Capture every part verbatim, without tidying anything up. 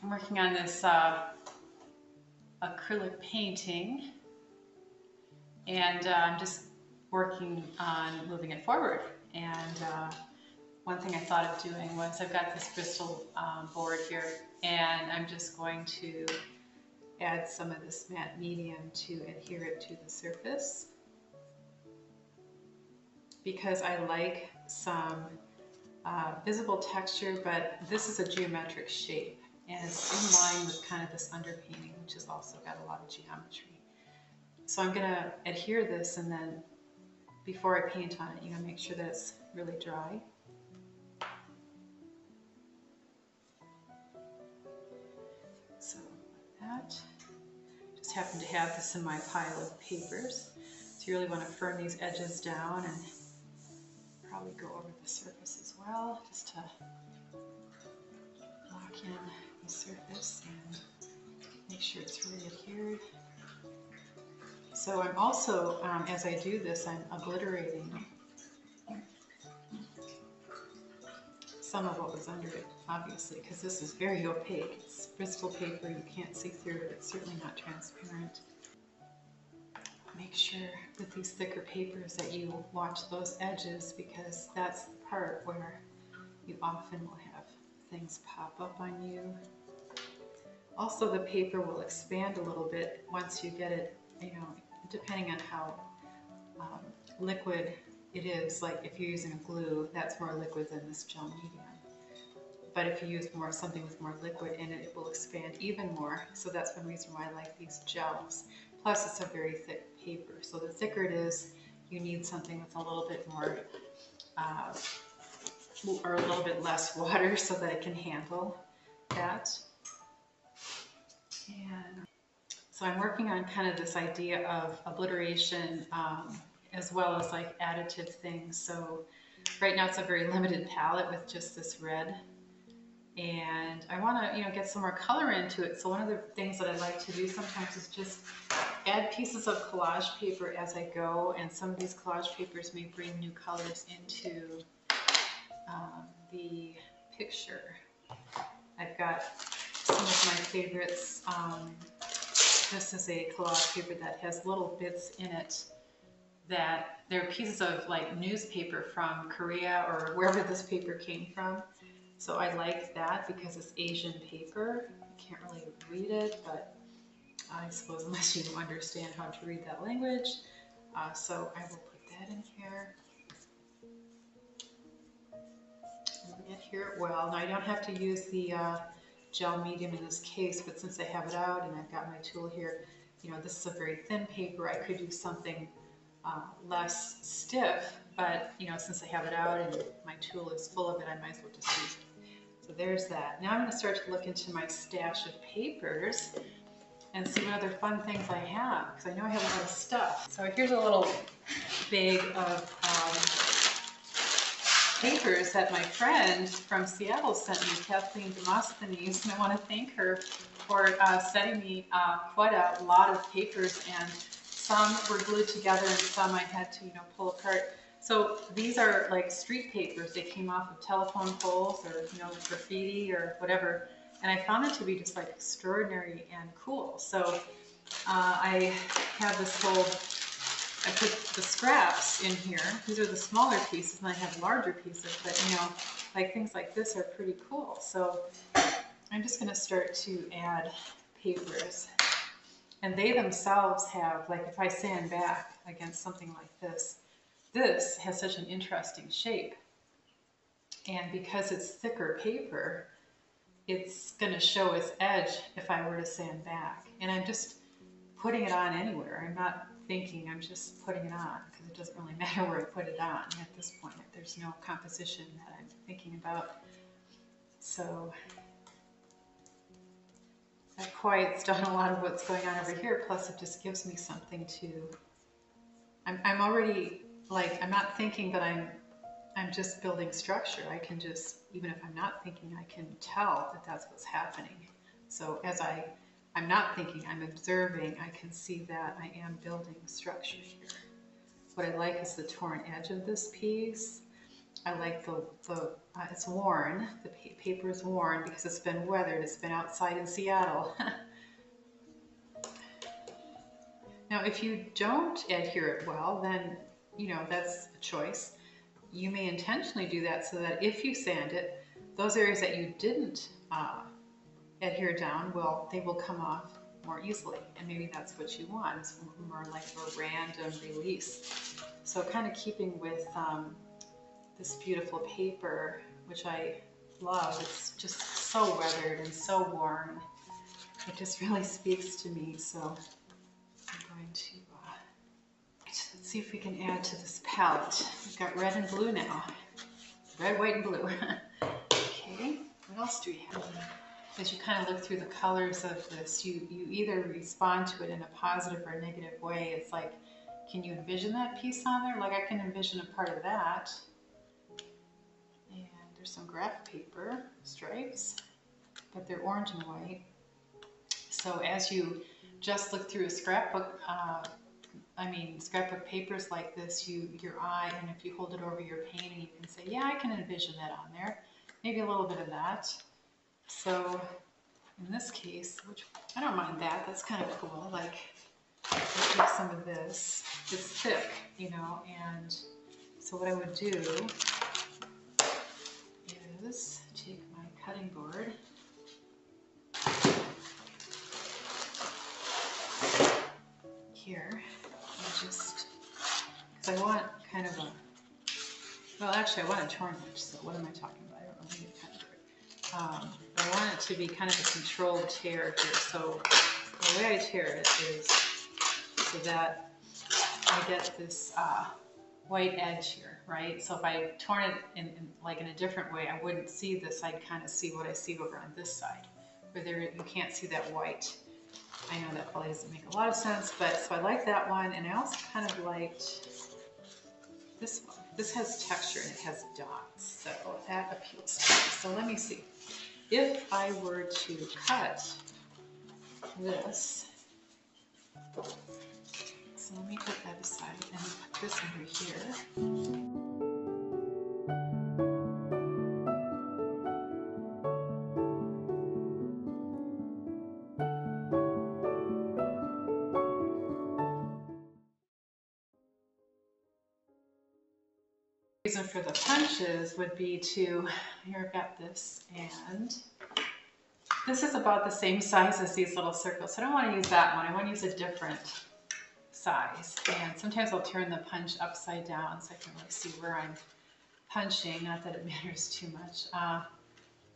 I'm working on this uh, acrylic painting, and uh, I'm just working on moving it forward. And uh, one thing I thought of doing was, I've got this Bristol um, board here, and I'm just going to add some of this matte medium to adhere it to the surface, because I like some uh, visible texture, but this is a geometric shape, and it's in line with kind of this underpainting, which has also got a lot of geometry. So I'm gonna adhere this, and then before I paint on it, you know, make sure that it's really dry. So like that. Just happen to have this in my pile of papers. So you really want to firm these edges down, and probably go over the surface as well, just to lock in the surface and make sure it's really adhered. So I'm also, um, as I do this, I'm obliterating some of what was under it, obviously, because this is very opaque. It's Bristol paper, you can't see through it, it's certainly not transparent. Make sure with these thicker papers that you watch those edges, because that's the part where you often will have things pop up on you. Also, the paper will expand a little bit once you get it, you know, depending on how um, liquid it is. Like if you're using a glue, that's more liquid than this gel medium. But if you use more something with more liquid in it, it will expand even more. So that's one reason why I like these gels. Plus, it's a very thick paper. So the thicker it is, you need something that's a little bit more, uh, or a little bit less water, so that it can handle that. And so I'm working on kind of this idea of obliteration, um, as well as like additive things. So right now it's a very limited palette with just this red, and I want to, you know, get some more color into it. So one of the things that I like to do sometimes is just add pieces of collage paper as I go, and some of these collage papers may bring new colors into um, the picture. I've got some of my favorites. Um, This is a collage paper that has little bits in it that they're pieces of like newspaper from Korea or wherever this paper came from. So I like that because it's Asian paper. You can't really read it, but I suppose unless you understand how to read that language. Uh, so I will put that in here. Adhere it well. Now I don't have to use the uh, gel medium in this case, but since I have it out and I've got my tool here, you know, this is a very thin paper. I could use something uh, less stiff, but you know, since I have it out and my tool is full of it, I might as well just use it. So there's that. Now I'm going to start to look into my stash of papers and see what other fun things I have, because I know I have a lot of stuff. So here's a little bag of um, papers that my friend from Seattle sent me, Kathleen Demosthenes, and I want to thank her for uh, sending me uh, quite a lot of papers, and some were glued together and some I had to, you know, pull apart. So these are like street papers. They came off of telephone poles or, you know, graffiti or whatever, and I found it to be just like extraordinary and cool. So uh, I have this whole, I put the scraps in here. These are the smaller pieces, and I have larger pieces, but you know, like things like this are pretty cool. So I'm just going to start to add papers, and they themselves have, like if I sand back against something like this, this has such an interesting shape, and because it's thicker paper, it's going to show its edge if I were to sand back. And I'm just putting it on anywhere. I'm not thinking, I'm just putting it on, because it doesn't really matter where I put it on at this point. There's no composition that I'm thinking about. So that quiets down a lot of what's going on over here, plus it just gives me something to, I'm, I'm already like, I'm not thinking, but I'm, I'm just building structure. I can just, even if I'm not thinking, I can tell that that's what's happening. So as I I'm not thinking, I'm observing, I can see that I am building structure here. What I like is the torn edge of this piece. I like the, the Uh, it's worn, the pa paper is worn because it's been weathered, it's been outside in Seattle. Now, if you don't adhere it well, then, you know, that's a choice. You may intentionally do that so that if you sand it, those areas that you didn't uh, adhere down, will they will come off more easily. And maybe that's what you want. It's more like a random release. So kind of keeping with um, this beautiful paper, which I love. It's just so weathered and so worn. It just really speaks to me. So I'm going to, uh, let's see if we can add to this palette. We've got red and blue now. Red, white, and blue. Okay, what else do we have? As you kind of look through the colors of this, you, you either respond to it in a positive or a negative way. It's like, can you envision that piece on there? Like I can envision a part of that. And there's some graph paper stripes, but they're orange and white. So as you just look through a scrapbook, uh, I mean, scrapbook papers like this, you your eye, and if you hold it over your painting, you can say, yeah, I can envision that on there. Maybe a little bit of that. So in this case, which I don't mind that, that's kind of cool. Like, I'll take some of this. It's thick, you know, and so what I would do is take my cutting board. Here, and just, because I want kind of a, well actually I want a tornage, so what am I talking about? I don't really need a kind of, um, I want it to be kind of a controlled tear here, so the way I tear it is so that I get this uh, white edge here, right? So if I torn it in, in like in a different way, I wouldn't see this, I'd kind of see what I see over on this side, where there you can't see that white. I know that probably doesn't make a lot of sense, but so I like that one, and I also kind of liked this one. This has texture and it has dots, so that appeals to me. So let me see. If I were to cut this, so let me put that aside and put this under here. Reason for the punches would be to, here I've got this, and this is about the same size as these little circles, so I don't want to use that one, I want to use a different size, and sometimes I'll turn the punch upside down so I can really see where I'm punching, not that it matters too much. Uh,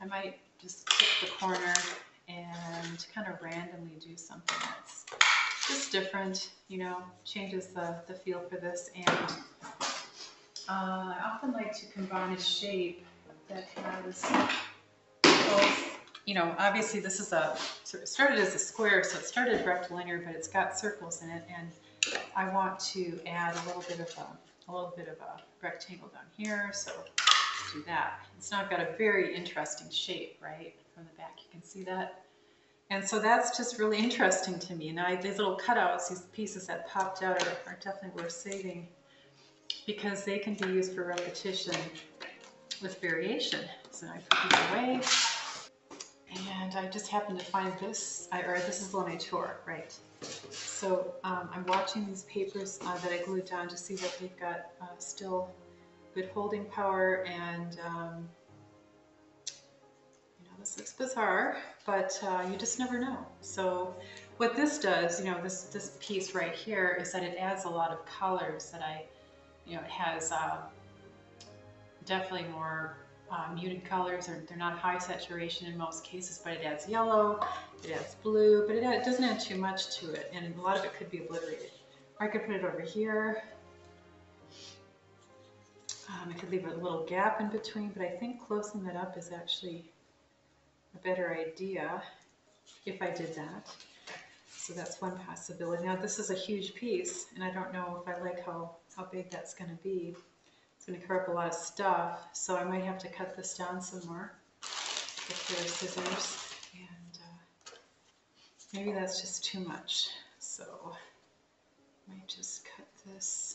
I might just pick the corner and kind of randomly do something that's just different, you know, changes the, the feel for this, and Uh, I often like to combine a shape that has both, you know, obviously this is a, so it started as a square, so it started rectilinear, but it's got circles in it, and I want to add a little bit of a, a little bit of a rectangle down here, so let's do that. It's now I've got a very interesting shape, right? From the back, you can see that. And so that's just really interesting to me, and I, these little cutouts, these pieces that popped out are, are definitely worth saving, because they can be used for repetition with variation. So I put these away, and I just happened to find this, I, or this is the one I tore, right? So um, I'm watching these papers uh, that I glued down to see that they've got uh, still good holding power, and um, you know, this looks bizarre, but uh, you just never know. So what this does, you know, this, this piece right here is that it adds a lot of colors that I, you know, it has uh, definitely more uh, muted colors, or they're not high saturation in most cases, but it adds yellow, it adds blue, but it, add, it doesn't add too much to it, and a lot of it could be obliterated. Or I could put it over here. Um, I could leave a little gap in between, but I think closing that up is actually a better idea if I did that. So that's one possibility. Now this is a huge piece, and I don't know if I like how, how big that's going to be. It's going to cover up a lot of stuff, so I might have to cut this down some more with a pair of scissors, and uh, maybe that's just too much. So I might just cut this.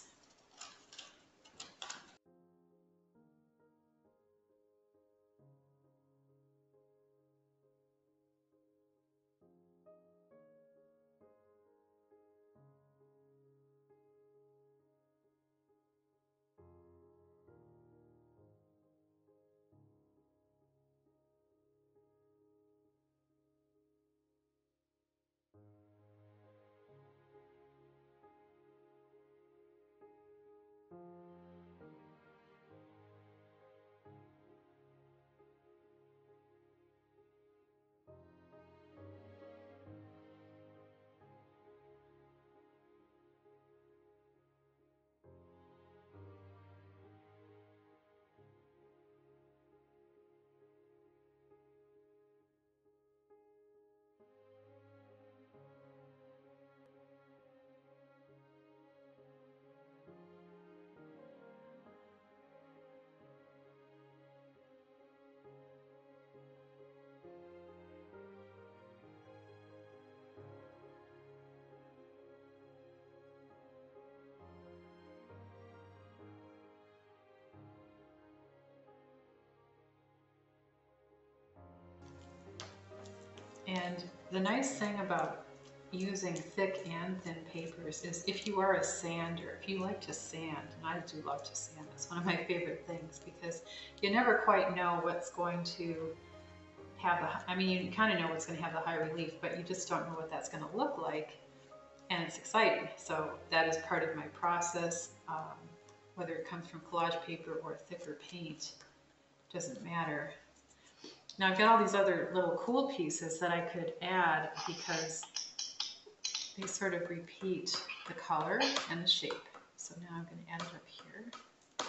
And the nice thing about using thick and thin papers is if you are a sander, if you like to sand, and I do love to sand, it's one of my favorite things because you never quite know what's going to have the, I mean, you kind of know what's going to have the high relief, but you just don't know what that's going to look like, and it's exciting. So that is part of my process, um, whether it comes from collage paper or thicker paint, doesn't matter. Now I've got all these other little cool pieces that I could add because they sort of repeat the color and the shape. So now I'm going to add it up here.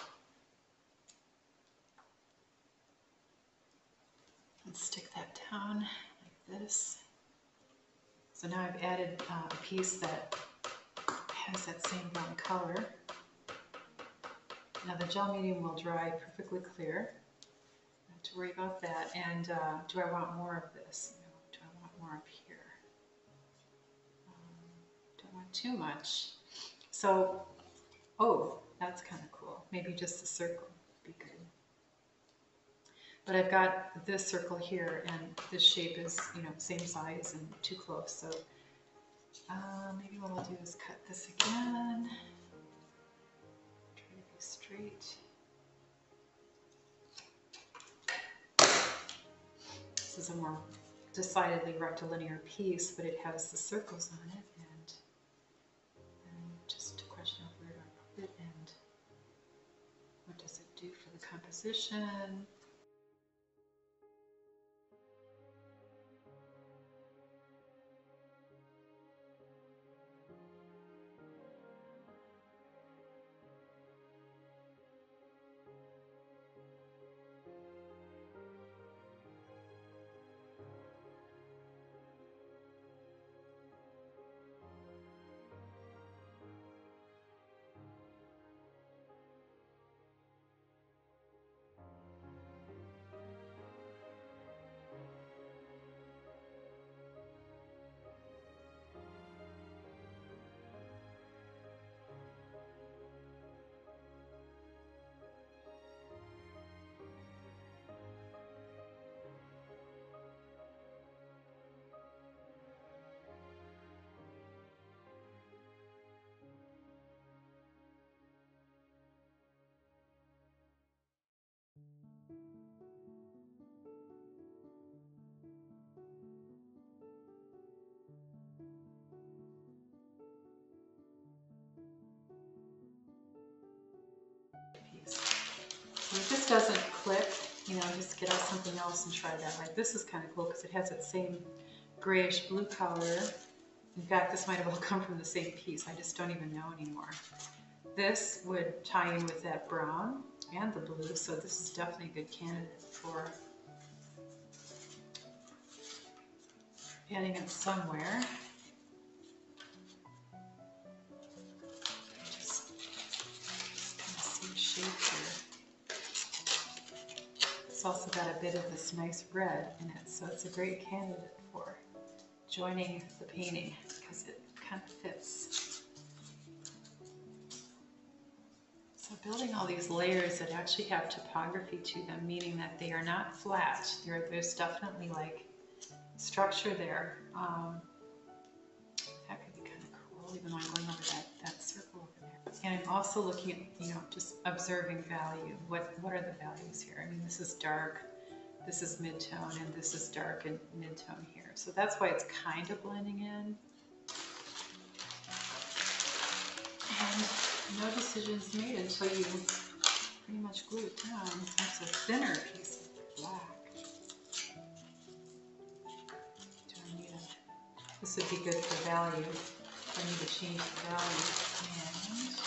And stick that down like this. So now I've added uh, a piece that has that same brown color. Now the gel medium will dry perfectly clear. Not to worry about that. And uh, do I want more of this? No, do I want more up here? Too much. So, oh, that's kind of cool. Maybe just a circle would be good. But I've got this circle here, and this shape is, you know, same size and too close. So uh, maybe what I'll do is cut this again. Try to be straight. This is a more decidedly rectilinear piece, but it has the circles on it. Composition. If this doesn't click, you know, just get out something else and try that. Like this is kind of cool because it has that same grayish blue color. In fact, this might have all come from the same piece. I just don't even know anymore. This would tie in with that brown and the blue, so this is definitely a good candidate for adding it somewhere. Just kind of some shape here. Also got a bit of this nice red in it, so it's a great candidate for joining the painting because it kind of fits. So building all these layers that actually have topography to them, meaning that they are not flat. There, there's definitely like structure there. Um, that could be kind of cool, even though I'm going over that, that circle over there. And I'm also looking at, you know, just observing value. What what are the values here? I mean, this is dark, this is mid-tone, and this is dark and mid-tone here. So that's why it's kind of blending in. And no decisions made until you pretty much glue it down. That's a thinner piece of black. Do I need a, this would be good for value. I need to change the value. And